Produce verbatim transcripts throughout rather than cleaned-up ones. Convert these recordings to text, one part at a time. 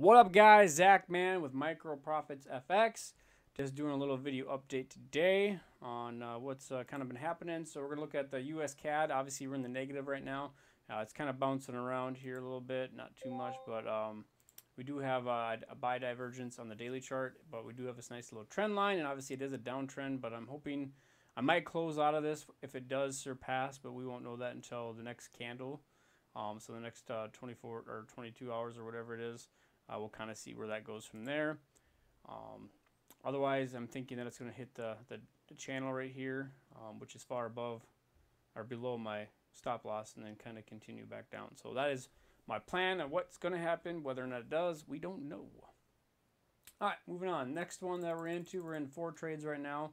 What up, guys? Zach Mann with Micro Profits F X. Just doing a little video update today on uh, what's uh, kind of been happening. So we're gonna look at the U S C A D. Obviously, we're in the negative right now. Uh, it's kind of bouncing around here a little bit, not too much, but um, we do have uh, a buy divergence on the daily chart. But we do have this nice little trend line, and obviously it is a downtrend. But I'm hoping I might close out of this if it does surpass, but we won't know that until the next candle. Um, so the next uh, twenty-four or twenty-two hours or whatever it is. Uh, we'll kind of see where that goes from there. Um, otherwise, I'm thinking that it's going to hit the, the, the channel right here, um, which is far above or below my stop loss, and then kind of continue back down. So that is my plan of what's going to happen. Whether or not it does, we don't know. All right, moving on. Next one that we're into, we're in four trades right now.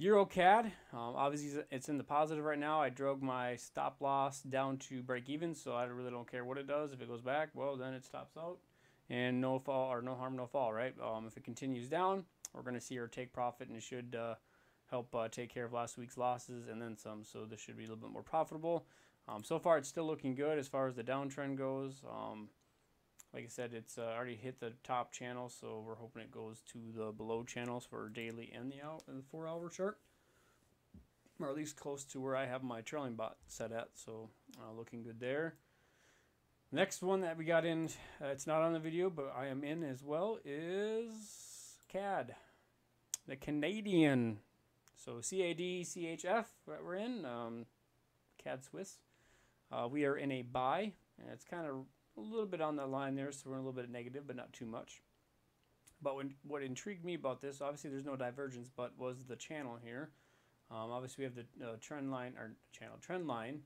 EuroCAD, um, obviously it's in the positive right now. I drove my stop loss down to break even, so I really don't care what it does. If it goes back, well, then it stops out. And no fall or no harm, no fall, right? Um, if it continues down, we're going to see her take profit, and it should uh, help uh, take care of last week's losses and then some. So this should be a little bit more profitable. Um, so far, it's still looking good as far as the downtrend goes. Um, like I said, it's uh, already hit the top channel, so we're hoping it goes to the below channels for daily and the, out, and the four-hour chart, or at least close to where I have my trailing bot set at. So uh, looking good there. Next one that we got in, uh, it's not on the video, but I am in as well, is C A D, the Canadian. So C A D C H F that we're in, um, C A D Swiss. Uh, we are in a buy, and it's kind of a little bit on that line there, so we're a little bit negative, but not too much. But when, what intrigued me about this, obviously there's no divergence, but was the channel here. Um, obviously we have the uh, trend line, or channel trend line,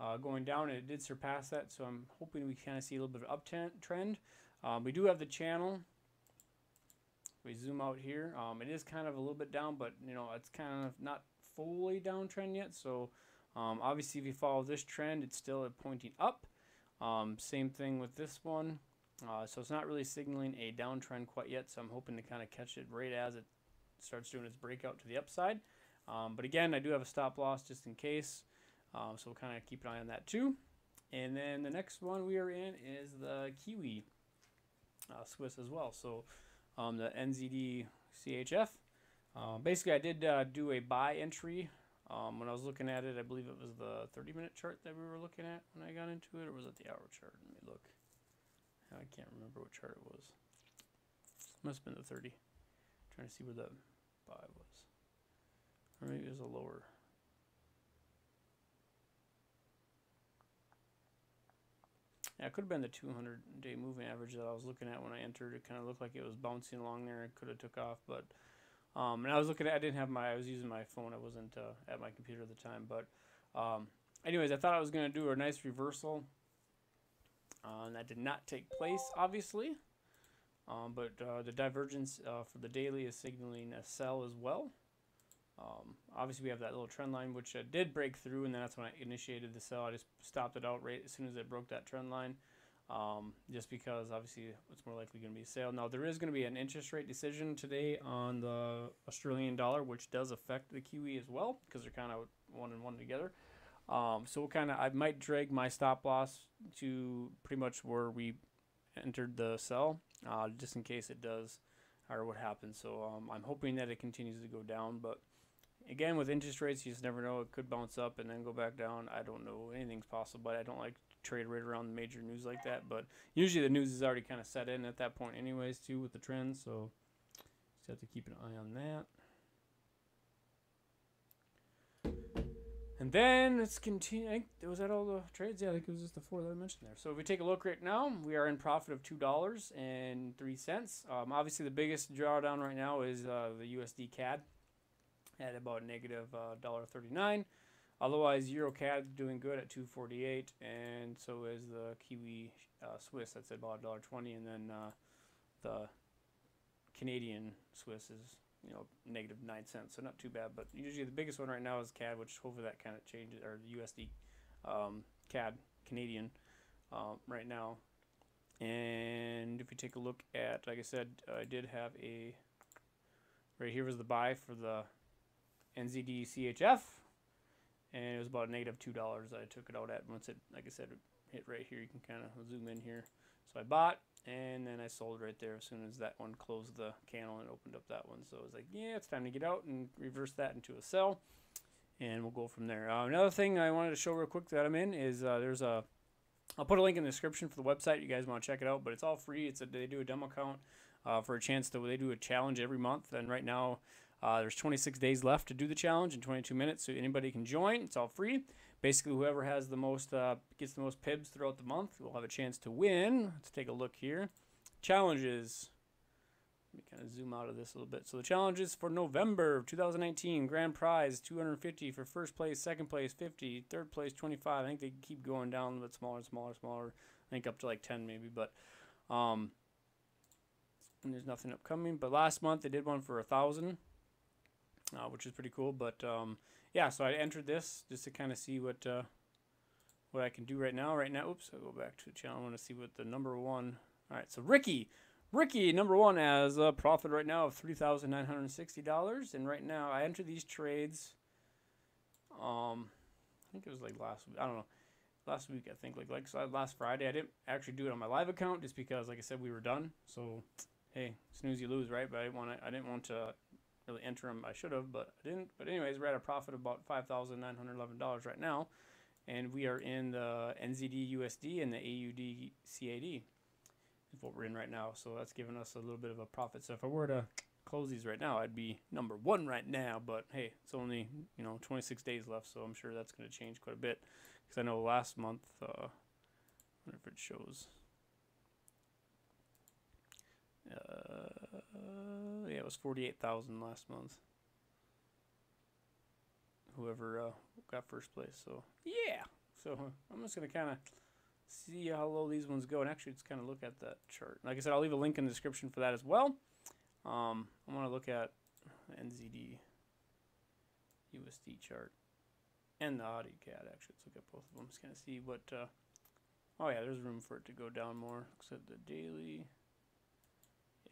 Uh, going down, and it did surpass that, so I'm hoping we kind of see a little bit of up trend. Um, we do have the channel. We zoom out here. Um, it is kind of a little bit down, but you know it's kind of not fully downtrend yet. So um, obviously, if you follow this trend, it's still pointing up. Um, same thing with this one. Uh, so it's not really signaling a downtrend quite yet. So I'm hoping to kind of catch it right as it starts doing its breakout to the upside. Um, but again, I do have a stop loss just in case. Um, so we'll kind of keep an eye on that too. And then the next one we are in is the Kiwi uh, Swiss as well. So um, the N Z D C H F. Uh, basically, I did uh, do a buy entry. Um, when I was looking at it, I believe it was the thirty-minute chart that we were looking at when I got into it. Or was it the hour chart? Let me look. I can't remember what chart it was. It must have been the thirty. I'm trying to see where the buy was. Or maybe it was a lower. Yeah, it could have been the two hundred day moving average that I was looking at when I entered. It kind of looked like it was bouncing along there. It could have took off, but um, and I was looking at. I didn't have my. I was using my phone. I wasn't uh, at my computer at the time. But um, anyways, I thought I was going to do a nice reversal, uh, and that did not take place, obviously. Um, but uh, the divergence uh, for the daily is signaling a sell as well. Um, obviously, we have that little trend line, which uh, did break through, and then that's when I initiated the sell. I just stopped it out right as soon as it broke that trend line, um, just because, obviously, it's more likely going to be a sale. Now, there is going to be an interest rate decision today on the Australian dollar, which does affect the Kiwi as well, because they're kind of one and one together. Um, so, we'll kind of I might drag my stop loss to pretty much where we entered the sell, uh, just in case it does or what happens. So, um, I'm hoping that it continues to go down, but again, with interest rates, you just never know. It could bounce up and then go back down. I don't know. Anything's possible, but I don't like to trade right around the major news like that. But usually the news is already kind of set in at that point anyways, too, with the trends. So just have to keep an eye on that. And then let's continue. I think, was that all the trades? Yeah, I think it was just the four that I mentioned there. So if we take a look right now, we are in profit of two dollars and three cents. Um, obviously, the biggest drawdown right now is uh, the U S D C A D. At about negative uh, one dollar thirty-nine. Otherwise, EuroCAD doing good at two forty-eight, and so is the Kiwi uh, Swiss. That's at about one dollar twenty, and then uh, the Canadian Swiss is you know negative nine cents. So not too bad, but usually the biggest one right now is C A D, which hopefully that kind of changes, or U S D um, C A D Canadian um, right now. And if you take a look at, like I said, I did have a right here was the buy for the N Z D C H F, and it was about negative two dollars. I took it out at once it, like I said, it hit right here. You can kind of zoom in here. So I bought, and then I sold right there as soon as that one closed the candle and opened up that one. So I was like, yeah, it's time to get out and reverse that into a sell, and we'll go from there. Uh, another thing I wanted to show real quick that I'm in is uh, there's a, I'll put a link in the description for the website. You guys want to check it out, but it's all free. It's a, they do a demo account uh, for a chance to, they do a challenge every month, and right now uh, there's twenty-six days left to do the challenge in twenty-two minutes, so anybody can join. It's all free. Basically, whoever has the most, uh, gets the most P I Bs throughout the month will have a chance to win. Let's take a look here. Challenges. Let me kind of zoom out of this a little bit. So the challenges for November of two thousand nineteen, grand prize two hundred fifty for first place, second place fifty, third place twenty-five. I think they keep going down a little bit smaller, smaller, smaller. I think up to like ten maybe, but um, and there's nothing upcoming. But last month they did one for a thousand. Uh, which is pretty cool, but um, yeah, so I entered this just to kind of see what uh, what I can do right now. Right now, oops, I'll go back to the channel. I want to see what the number one. All right, so Ricky, Ricky, number one, has a profit right now of three thousand nine hundred sixty dollars, and right now I entered these trades. Um, I think it was like last, I don't know, last week I think like like so last Friday. I didn't actually do it on my live account just because, like I said, we were done. So hey, snooze you lose, right? But I didn't want to. I didn't want to. Really enter them. I should have, but I didn't. But anyways, we're at a profit of about five thousand nine hundred eleven dollars right now, and we are in the N Z D U S D and the A U D C A D is what we're in right now. So that's giving us a little bit of a profit. So if I were to close these right now, I'd be number one right now. But hey, it's only, you know, twenty-six days left, so I'm sure that's going to change quite a bit. Because I know last month, uh, I wonder if it shows. Uh, yeah, it was forty-eight thousand last month. Whoever uh, got first place, so yeah. So uh, I'm just gonna kind of see how low these ones go, and actually, just kind of look at that chart. Like I said, I'll leave a link in the description for that as well. Um, I want to look at N Z D U S D chart and the Audi C A D. Actually, let's look at both of them. Just kind of see what. Uh, oh yeah, there's room for it to go down more. Looks at the daily.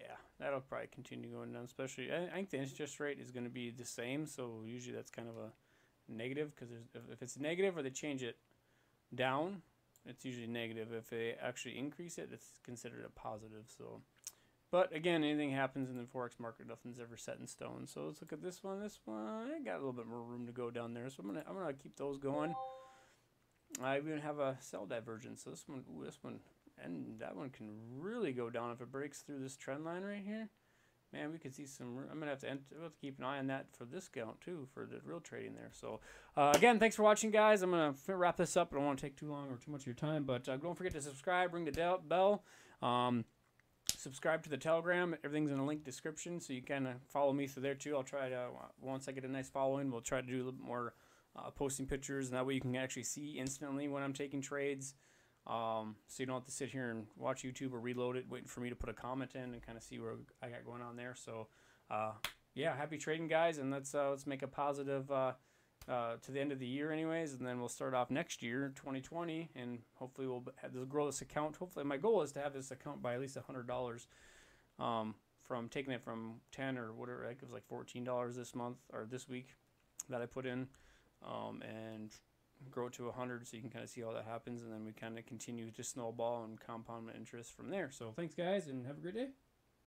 Yeah, that'll probably continue going down, especially I, I think the interest rate is going to be the same, so usually that's kind of a negative, because if, if it's negative or they change it down, it's usually negative. If they actually increase it, it's considered a positive. So, but again, anything happens in the Forex market, nothing's ever set in stone. So let's look at this one. This one, I got a little bit more room to go down there, so I'm gonna I'm gonna keep those going. I even have a sell divergence, so this one, ooh, this one. And that one can really go down if it breaks through this trend line right here. Man, we could see some. I'm going to have to, enter, we'll have to keep an eye on that for this count, too, for the real trading there. So, uh, again, thanks for watching, guys. I'm going to wrap this up. I don't want to take too long or too much of your time. But uh, don't forget to subscribe. Ring the bell. Um, subscribe to the Telegram. Everything's in the link description. So you kind of follow me through there, too. I'll try to, once I get a nice following, we'll try to do a little bit more uh, posting pictures. And that way you can actually see instantly when I'm taking trades. Um, so you don't have to sit here and watch YouTube or reload it, waiting for me to put a comment in and kind of see where I got going on there. So, uh, yeah, happy trading, guys, and let's uh, let's make a positive uh, uh, to the end of the year, anyways, and then we'll start off next year, twenty twenty, and hopefully we'll have this, grow this account. Hopefully, my goal is to have this account by at least one hundred dollars. Um, from taking it from ten or whatever, it was like fourteen dollars this month or this week that I put in, um, and grow to one hundred, so you can kind of see how that happens, and then we kind of continue to snowball and compound interest from there. So thanks, guys, and have a great day.